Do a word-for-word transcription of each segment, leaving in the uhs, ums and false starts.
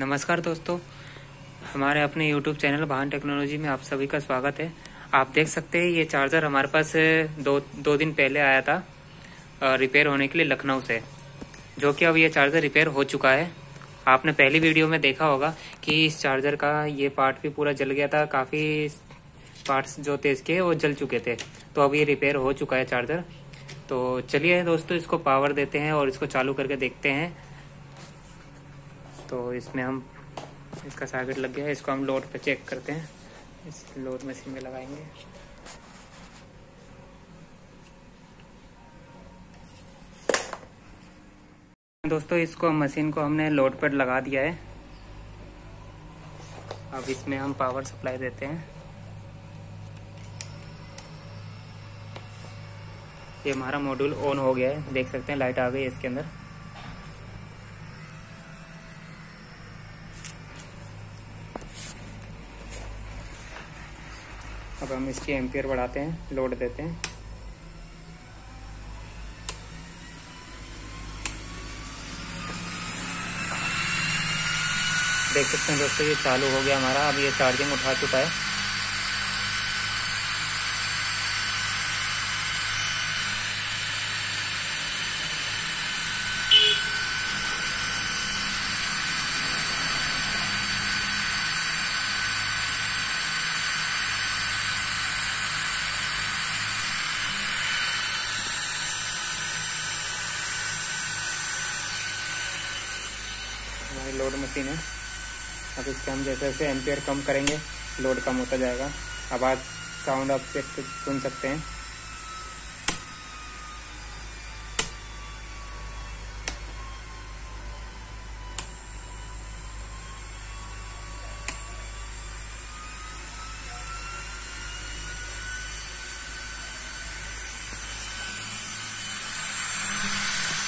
नमस्कार दोस्तों, हमारे अपने YouTube चैनल भान टेक्नोलॉजी में आप सभी का स्वागत है। आप देख सकते हैं ये चार्जर हमारे पास दो दो दिन पहले आया था रिपेयर होने के लिए लखनऊ से, जो कि अब ये चार्जर रिपेयर हो चुका है। आपने पहली वीडियो में देखा होगा कि इस चार्जर का ये पार्ट भी पूरा जल गया था, काफ़ी पार्ट्स जो थे इसके वो जल चुके थे, तो अब ये रिपेयर हो चुका है चार्जर। तो चलिए दोस्तों, इसको पावर देते हैं और इसको चालू करके देखते हैं। तो इसमें हम इसका सॉकेट लग गया है, इसको हम लोड पे चेक करते हैं। इस लोड मशीन में लगाएंगे। दोस्तों, इसको मशीन को हमने लोड पर लगा दिया है। अब इसमें हम पावर सप्लाई देते हैं। ये हमारा मॉड्यूल ऑन हो गया है, देख सकते हैं लाइट आ गई है इसके अंदर। अब हम इसके एम्पियर बढ़ाते हैं, लोड देते हैं। देख सकते हैं दोस्तों, ये चालू हो गया हमारा, अब ये चार्जिंग उठा चुका है। लोड मशीन है। अब इसके हम जैसे जैसे एम्पियर कम करेंगे, लोड कम होता जाएगा। आवाज साउंड आप चेक सुन सकते हैं।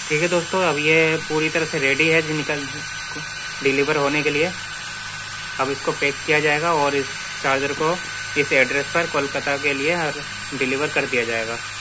ठीक है दोस्तों, अब ये पूरी तरह से रेडी है निकल डिलीवर होने के लिए। अब इसको पैक किया जाएगा और इस चार्जर को इस एड्रेस पर कोलकाता के लिए डिलीवर कर दिया जाएगा।